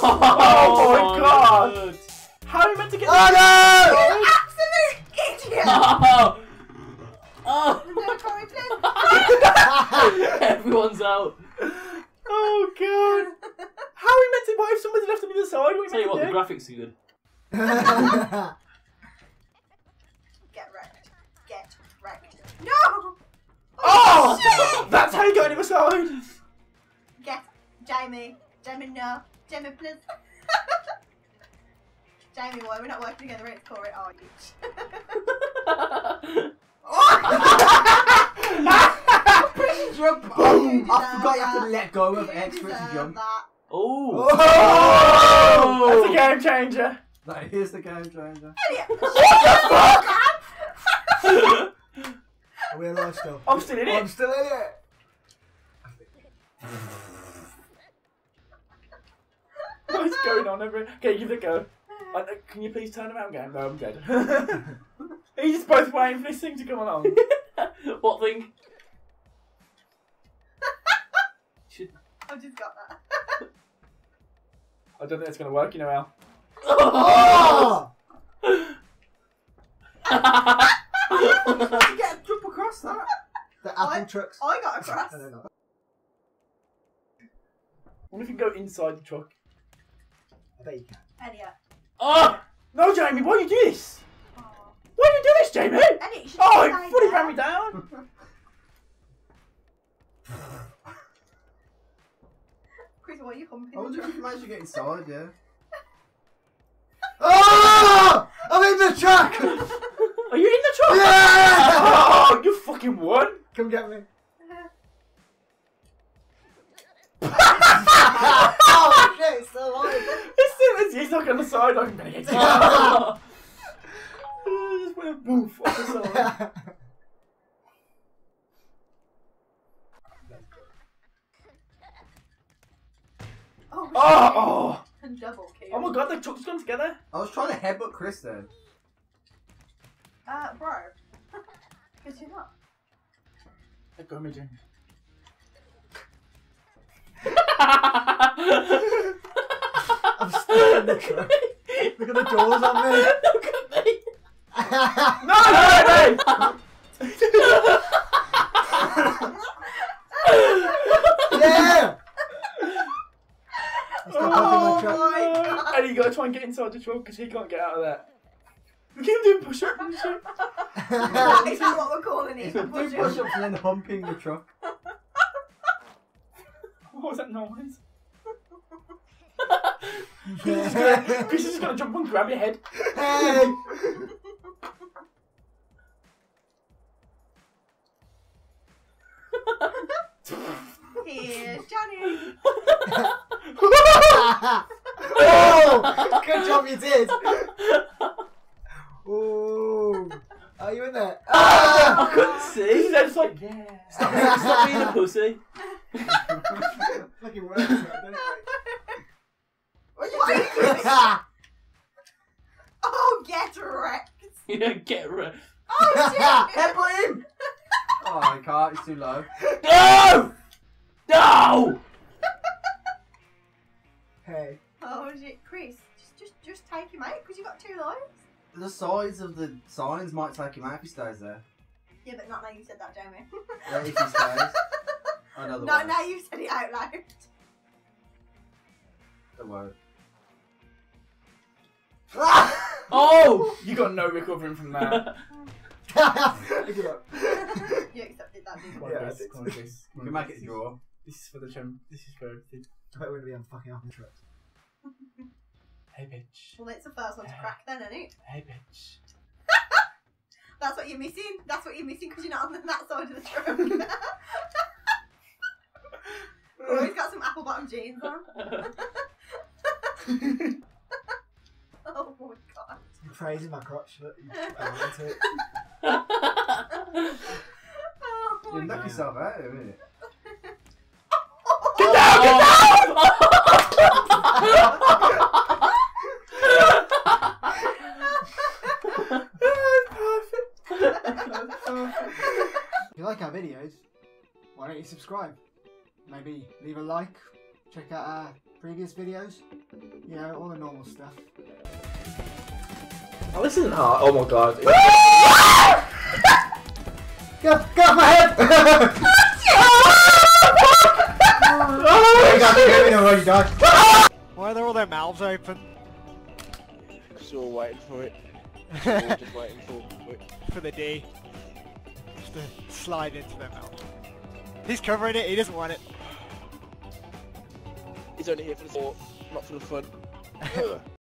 Oh my god! Good. How are you meant to get this? You absolute idiot! Oh. Oh. Everyone's out. Oh god! How are we meant to? What if somebody left on the other side? What tell you what, do? The graphics are good. Get wrecked. Get wrecked. No! Oh! Shit! That's how you got on the other side. Get Jamie. Jamie, no. Jamie, please. Jamie, why are we not working together? It's Corey. Oh, you. Jump. Boom! I forgot you have to let go of X for it to jump. Oh. Oh! That's a game changer. That is the game changer. Idiot! Shut the fuck up! We're alive still. I'm still in it. I'm still in it. What is going on over here? Okay, give it a go. Can you please turn around, game? No, I'm dead. Are you just both waiting for this thing to come along? What thing? I've just got that. I don't think it's going to work, you know, Al. Oh! You get a jump across that. The apple trucks. I got across. No, I wonder if you can go inside the truck. I bet you can. Elliot. Oh! No, Jamie, why do you do this? Oh. Why do you do this, Jamie? Elliot, oh, it fully ran me down. What are you humping? I wonder if you managed to get inside, yeah. Oh! I'm in the truck! Are you in the truck? Yeah! Oh, you fucking won! Come get me. Oh shit, it's still alive. It's not on the side, I'm gonna get it. Just went a boof off the side. Oh! And double kill. Oh my god, the truck's gone together. I was trying to headbutt Chris then. Bro. Because you're not. Let go of me, James. I'm still in the truck. Look at the doors on me. Look at me. No! Yeah! Oh and you gotta try and get inside the truck because he can't get out of there. Look at him doing push ups and shit. Is that what we're calling it? Doing push ups and then humping the truck. What was that noise? Chris is just gonna jump and grab your head. Hey. Here's Johnny. Oh, good job you did. Oh, are you in there? I couldn't see. I was like, yeah. Stop being a pussy. Fucking works, don't it? What are you doing? Oh, get wrecked. Yeah, get wrecked. Oh shit! Headbutt him. Oh, I can't. It's too low. No! No! Hey. Oh, is it Chris? Just take him out because you got two lives. The size of the signs might take him out if he stays there. Yeah, but not now you said that, Jamie. Yeah, if he stays. Another not now you said it out loud. It won't. Oh, you got no recovering from that. You accepted that, didn't you? Yeah, we can make it a draw. This is for the champ. This is for everything. I bet we're going to be on fucking off the trip. Hey, bitch. Well, it's the first one to crack then, isn't it? Hey, bitch. That's what you're missing. That's what you're missing because you're not on that side of the trip. Oh, he's got some apple bottom jeans on. Oh, my God. I'm praising my crotch. Look, I want it. Oh, my God. You knock yourself out of it, innit? Get down! Get down! If you like our videos, why don't you subscribe? Maybe leave a like, check out our previous videos. Yeah, all the normal stuff. Oh, this isn't hard. Oh my god. Get off my head! Why are there all their mouths open? So waiting for it. Just waiting for the day. Just to slide into their mouth. He's covering it, he doesn't want it. He's only here for the sport, not for the fun.